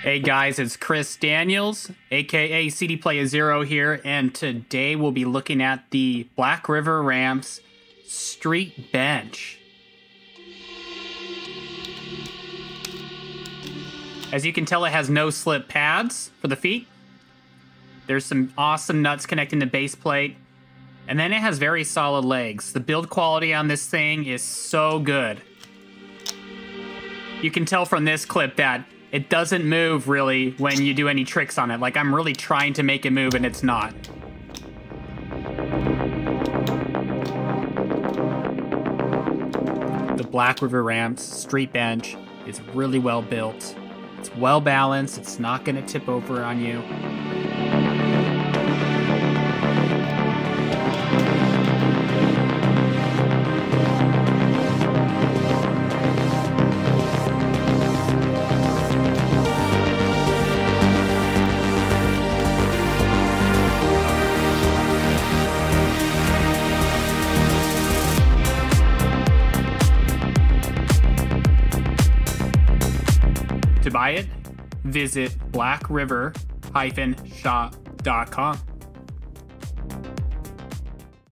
Hey guys, it's Chris Daniels, aka CD Play A Zero here, and today we'll be looking at the Blackriver StreetBench. As you can tell, it has no slip pads for the feet. There's some awesome nuts connecting the base plate, and then it has very solid legs. The build quality on this thing is so good. You can tell from this clip that it doesn't move really when you do any tricks on it. Like, I'm really trying to make it move and it's not. The Blackriver StreetBench is really well built. It's well balanced. It's not gonna tip over on you. To buy it, visit blackriver-shop.com.